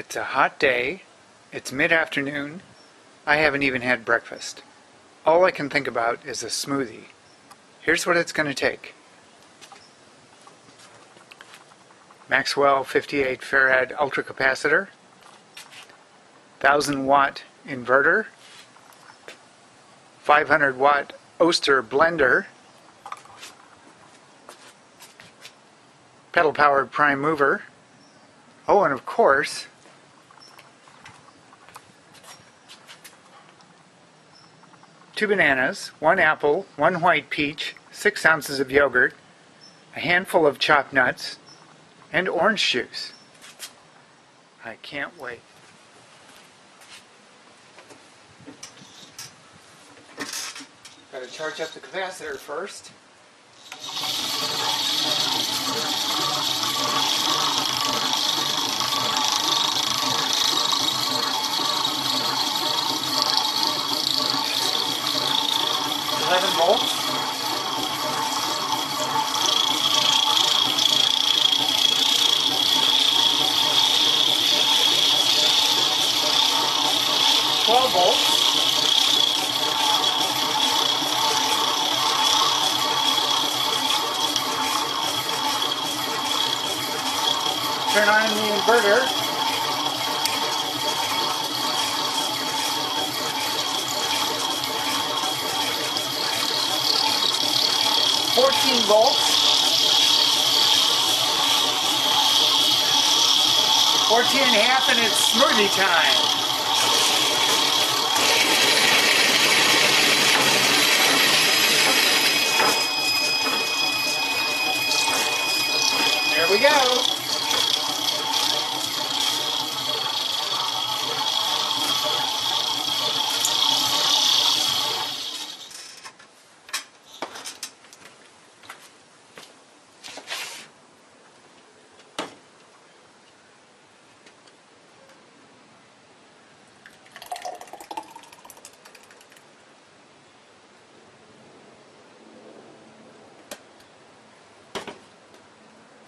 It's a hot day. It's mid-afternoon. I haven't even had breakfast. All I can think about is a smoothie. Here's what it's going to take. Maxwell 58 Farad Ultra Capacitor, 1000 watt inverter, 500 watt Oster blender, pedal powered prime mover, oh, and of course two bananas, one apple, one white peach, 6 ounces of yogurt, a handful of chopped nuts, and orange juice. I can't wait. Gotta charge up the capacitor first. Turn on the inverter. Fourteen volts. 14.5, and it's smoothie time. There we go.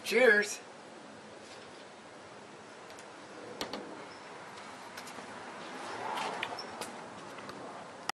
Cheers!